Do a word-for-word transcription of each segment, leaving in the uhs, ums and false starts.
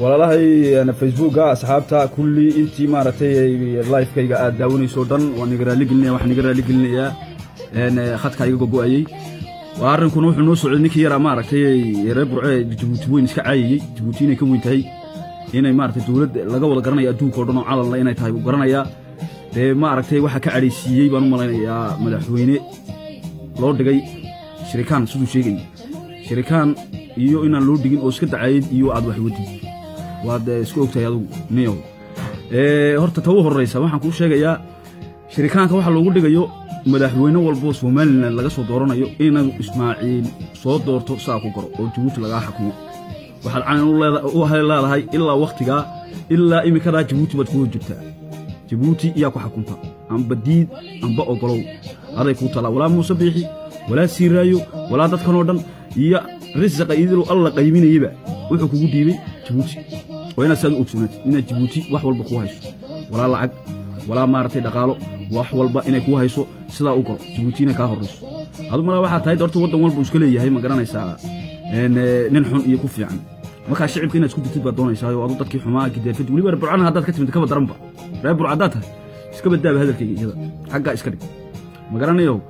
والله أنا فيسبوك أصحابتها كل إنتي مارتي لايف كي داوني سودان ونقرأ لقلنا وحنقرأ لقلنا أنا خدك أيجو جوائي وعارن كنوح نوص علني كي يرى مارتي ربع تبوتين سكعي تبوتين كم وينتهي هنا مارتي تولد لقوا لقرنا يأتوا كردنا على الله هنا يتهاي وقرنا يا مارتي واحد كعريسي بنو مالنا يا ملحويني لورد جاي شركان سدو شيء شركان يو إن لورد جين أسكت عيد يو عد واحد ودي وهذا سكوك تيادو نيو هرت توه الرئيس ما حنقول شيء يا شركان كواحد لو قلت جيو مدحوينه والبوس ومالنا اللي قصوا دورنا يو إن إسماعيل صوت دور تقصى كوكر وجبوت لقى حكمه وحال عن الله وهاي الله هاي إلا وقت جا إلا إيمي كذا جبوت بتكون جبتها جبوتي إياكو حكمتها عم بديد عم بقى قلو هذا يكون طلع ولا مصبيحي ولا سيرايو ولا تدخلوا دم يا رزق يدلو الله قيمين يبقى وحكوا جديبي جبوتي وين سألوا أكسونات إن جبوتي وحول بقوهاش ولا لعق ولا مارتي دقالو وحول بق إنك وهايسو سلا أقول جبوتينا كهرس هذا مرة واحد هاي درت وده مول بوشكلية هاي مجرنا يسا ننحن يكفي عن ما كان شعب كنا تكون تتبع دون يسا وعضو تكيف حماة كده فيت ولي بربع عن هذا كتب تكبر درمبا بربع عداتها تكبر ده بهذا الكي هذا حقا إسكري مجرنا يو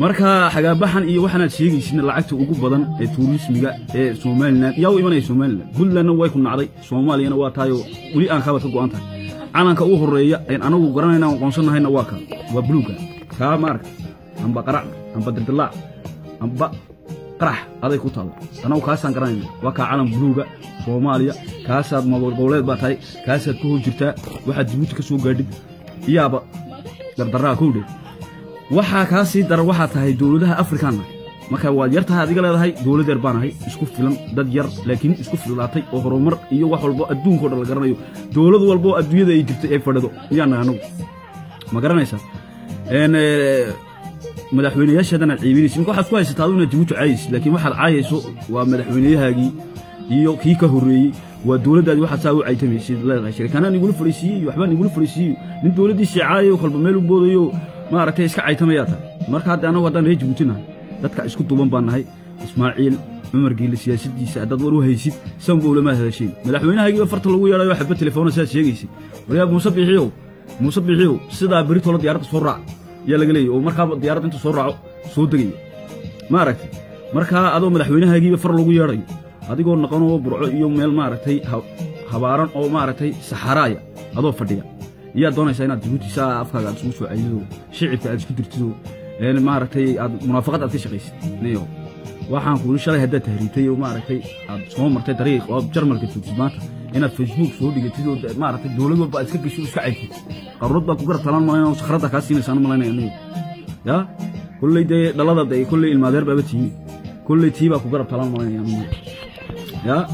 مركها حاجة بحن إيه وحنا تشيجي شن العكس وجوب بدن توريس مجا سومالنا ياو إيمان سومالنا كلنا نوى يكون عري سومالي أنا واتايو ولي أنا خابت أقول أنت أنا كأوه الرئي أنا وجرنا هنا وقنصنا هنا واقع وبلوكا كامارك أم بقرأ أم بدرت الله أم بقرح هذا يكون طالب أنا وكاسان جرنا واقع عالم بلوكا سوماليا كاسات ما بقولات باتاي كاسات كوه جرتا واحد جوتك سو قديم يابا دردرا كودي waxaa ka sii dar waxa tahay dawladaha Afrikaan marka waad yartahay adiga leedahay dawlad Irbaanahay isku filan dad yar laakiin isku filaatay oo horumar iyo wax walba adduunka la garanayo dawlad walba adduunyada ay jirto ay fadhido iyana anagu ma garanaysaa een madaxweynayaashadana ciibinis inkoo xaq ku haystaa inuu Djibouti caayis laakiin waxa caayayso waa madaxweynayahaagi iyo kii ka horeeyay والدولة هذه واحد ساوي عيتم يصير الله يغشري كان أنا يقول فريسي وحبان يقول فريسي من دولة دي شعاية وخلب ماله بوديو ما عرفته إيش كعيتم ياتا مرك هذا أنا وده نهج بوتنا ده كإيش كنت بمن بنهاي إسماعيل عمر جيل السياسي دي سعداد وروه يصير سام بقول ما هذا الشيء ملحومين هاي وفرت الله ويا لا يحب التليفون السياسي يجيسي ويا مصبيحيو مصبيحيو صدا بريت ولا ديارات صورة يلا قلي ومرك ديارات أنت صورة صودري ما عرفت مرك هذا ملحومين هاي وفرت الله ويا هذه قلنا قانون برع يوم مال مارتي هبارن أو مارتي سحرايا هذا فرديا يا دون سينا جبوتي سا أفكار أسوس وعيزو شعب أسكت رتزو يعني مارتي منافقات أتيش قيس نيو واحد كل شغلة هدا تهريتي ومارتي أسهم مرتي طريق أو بجرمل كتب مات هنا في فيسبوك سودي كتير مارتي دولة بقى أسكت بيشوف شعب قررت بقى كبر طلال ما ينصخرتها كاسين سان ما لنا يعني يا كل ده دلالة ده كل المدار بابتي كل تي بقى كبر طلال ما يعني يا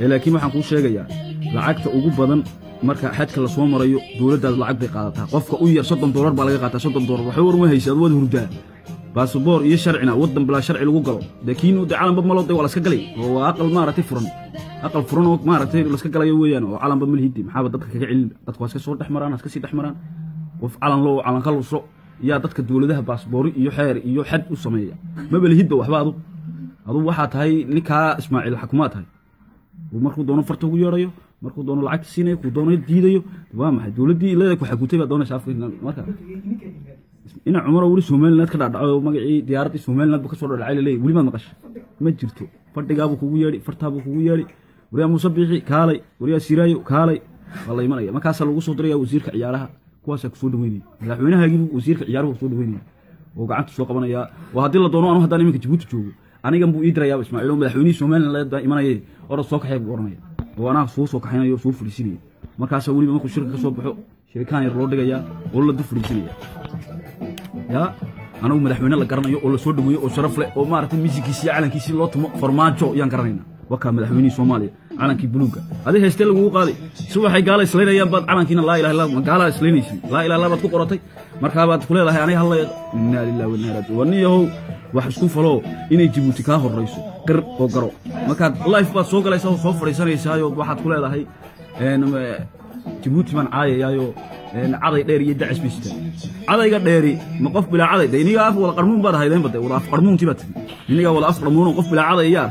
لكن ما حنقول شيء يا لعقت أوجب بدن مركا حد كلا صوم ريو دولة العقد قاطع قف قوية صدم دولار بلاقي قاطع صدم دولار وحور مهيس أدوات هرجان بس بور يشرعنا وضم بلا شرع الوجل دكينو دعالم بملطي ولا سكجلي هو أقل مارة تفرن أقل فرن مارة تفرن ولا سكجلي ويانا وعالم بملهيدي محاول تدخل علم تدخل سكسور تحمران سكسي تحمران وفعلن لو علن خلو صو يا تدخل دولة ده بس بور يحير يحد وصمية ما بالهيد وحباده هذا واحد هاي نكها إسماعيل الحكومات هاي ومركو دونه فرتو يرايو مركو دونه العكس سيني ودونه ديديو تمام حد ولدي لا يكون حكومته دونه شاف مركا إن عمره ولي سومال نات كذا دعوة مجيء ديارتي سومال نات بكسر العائلة لي ولي ما نقش ما جرتو فرت جابو كوياري فرت هابو كوياري وريا مصبيحي كهالي وريا سيرايو كهالي والله ما نيا ما كاسلوا وصدريا وزير كعيارها كواسك سود ويني لحينها يجيبوا وزير كعياره سود ويني وقعدت سوق بنا يا وهذيل دونه أنا هذاني مك جبوت جو أنا جنبو يدري يا بس معلوم ملحوني سومن الله يبدأ إيمانه يه أرد سوق حيب قرني وأنا فوس سوق حينا يوسف فريسيني ما كاسولي ما كوش شركة سوق بحو شركان الرود جاية والله دف فريسيني يا أنا وملحوني الله قرني والله سود ويا وشرف له وما رتب ميزي كيسي على كيسي لط فرمانشو يان قرنينا وكان ملحوني سومالي على كي بلوكا هذا هستيل وهو قالي سوى حي قال إسلينا يا بعد على كينا لا إله إلا الله قال إسليني لا إله إلا الله بتقول رتي مركبات كلها لا يعني الله إنا لله وإنا راجعون ونيه وحشكون فلو إني جبوتي كاهر رئيسه قر وقرو ما كان الله يفبط سوق الله يسوي خوف رئيسنا يساوي واحد كله لهاي إنما جبوتي من عاي يايو إن عضي ديري يدعس بيسته عضي قد ديري مقف بلا عضي ديني قاف ولا قرمون بدها يدين بده ولا قرمون تبت ديني قاف ولا قرمون وقف بلا عضي يار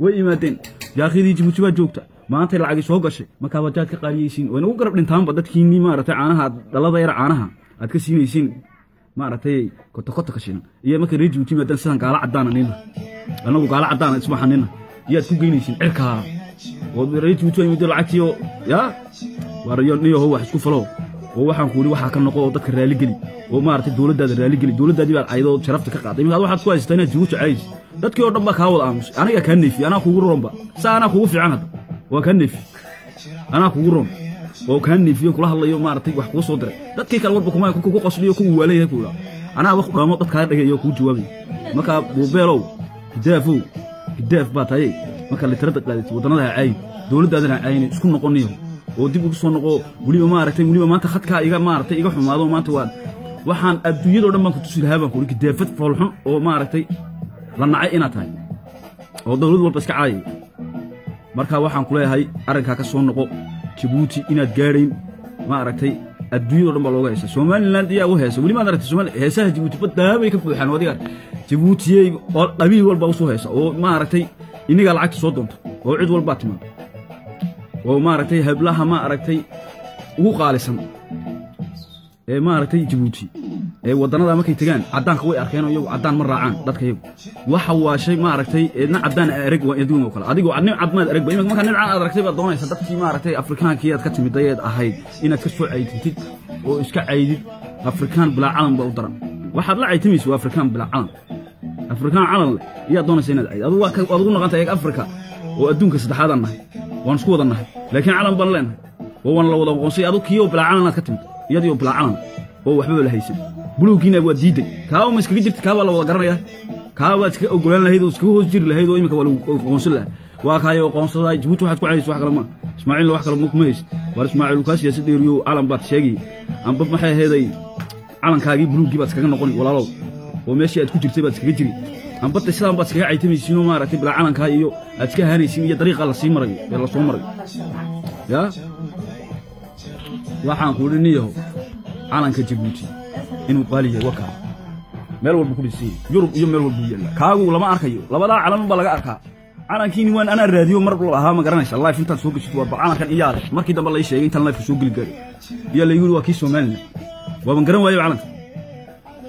وي ماتين يا أخي جبوت شو جوكتا ما أنت العقبة سوكش ما كابتشك قليسين ونوقرب نتهم بدت كيني ما رتع عنها دلا ضير عنها أتكسين يسين ما رتي كنت خطة كشينا إيه ما كريج وتيجي بدل سان قال عدانا نينا أنا بقول قال عدانا اسمه حنينا إيه تكويني شين إركها وريج وتيجي بدل عتيو يا وريال نيو هو حسكو فلو هو حنقولي وحكنا نقول ضد الرجال جلي وما رتي دولة ضد الرجال جلي دولة ضد يبقى عيدو شرفتك قاعدين هذا واحد كويس تاني جوتش عايز ضد كيو ربك هاول أمس أنا يكني في أنا خور ربا سأنا خور في عنده وكني في أنا خور ربا وكاني فيك الله الله يوم ما رتيج وحكوا صدره ده كي كلام ربكم ما يكون كوكو قصلي يكون ولا يكون أنا وقت ما طت كهرب يكون جوابي ما كابوبيلو كدافو كداف باتاي ما كان اللي تردت قالت ودنا لها عين دول ده ده عين شكون نقولنيه ودي بقص نقول ولي ما رتيج ولي ما تخد كايجا ما رتيج يروح ما ضو ما توان وحن الدنيا لما كنت تصير هذا كوري كدافت فلحم أو ما رتيج لما عينا تاي أو دول دول بس كعاي مركها وحن كلها هاي أرجع كسون نقول جيبوتي إن الجارين ما أركتي الدنيا ربما لو جالس سومن لندي أو هيس ولي ما أدري سومن هيسه جيبوتي بدها بيك في حنو ديار جيبوتي أبي والباوسو هيس أو ما أركتي إني قال عكس صدمت أو عد والباتمان أو ما أركتي هبلها ما أركتي هو قالسهم إيه ما أركتي جيبوتي إيه ودنا ده ما كي تجان عدان خوي أركانه يو عدان مرة عن ده كيو وحوا شيء ما أركتي إن عدان رجوا يدونه وكله عديجو عدني عدم رجوا ما كان نلعب أركتي بالدوني صدقت ما أركتي أفريقيا كيات كتم بداية أهيد إن كشوا عيدتي وإشك عيد أفريقيا بلا علم بقدران واحد لا عيتمي سو أفريقيا بلا علم أفريقيا علم يا دوني سين العيد أدو أدونا قنت أيك أفريقيا وأدون كسد هذا النهي ونسكوت النهي لكن علم بلنا هو أنا لو لو قصي أدو كيو بلا علم كتم يديو بلا علم هو حبيب الهيسن بلوكينا وديدك كاو مسكين جبت كاو ولا وقرريا كاو أقولنا هيدو سكوه جير لهيدو إيمك ولا قنصلة واقعية قنصلة جبت واحد كويس واحد كلامه اسماعيل واحد كلامك ميس واسماعيل لوكاس يسد يريو علم بات شقي أم بب محي هذاي علم كاجي بلوكي بس كنا نقول ولا لا وماشي أتكوت جبت بس كجري أم بات السلام بس كاعي تمي سينو ما رتب العلم كايو أتكه هني سينية طريقة للسيمرجي يلا سومرجي يا واحد كولني هو علم كجبوتي إنه قاليه وكا ملول بكل شيء يورب يوم ملول بيجلا كاغو لما أركيه لما لا على مبلغ أركا أنا كيني وأنا أنا الراديو مربل الله ما قرناش الله في إنت سوق الشتوى أنا كان إياه ما كده بالله شيء إنت الله في سوق الجري يلا يقول وكيس ومالنا وبنقرن ويا علنا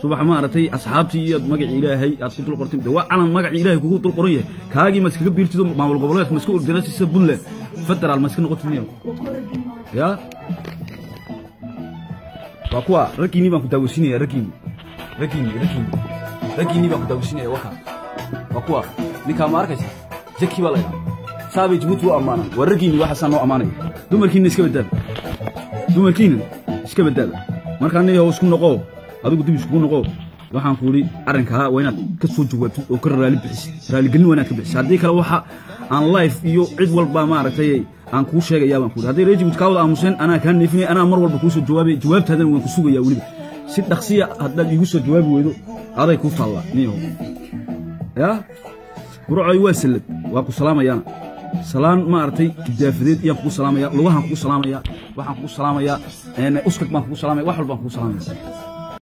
صباح ما رتي أصحابتي ما قعد إلهي أتقول القرطيم ده وعلى ما قعد إلهي كوكو القرية كاغي مسكين بيرتدو مع القبلات مسكين الدراسة سبلا فترة على مسكين قطنيه يا وأقوى ركيني ما كنت أوسيني ركيني ركيني ركيني ركيني ما كنت أوسيني وها وأقوى نكام أركش زكي ولا سابي جبوت وأمانة والركيني واحد سنة وأمانة دوم ركيني إيش كبدل دوم ركيني إيش كبدل ما كان ليه وسكون نقاو هذا قديم سكون نقاو وحن فوري أرنكها وين كسر جوات وكرر لبس رالي جنوا أنا كبس هذيك الواحد عن لايف يو عد والبامارة تيجي عن كل شيء يا بنقول هذا رجع بتكاول عموسين أنا كان نفني أنا مرة بقولش جوابي جوابت هذا وانكسوه يا ولد ست شخصية هذا بيقولش جوابي ويدو هذا يكون فلا نيو يا قرع يوصل وأقول سلام يا سلام ما أرتي كدافدين يا أقول سلام يا لوها أقول سلام يا وح أقول سلام يا أنا أسكت ما أقول سلام يا وحول ما أقول سلام يا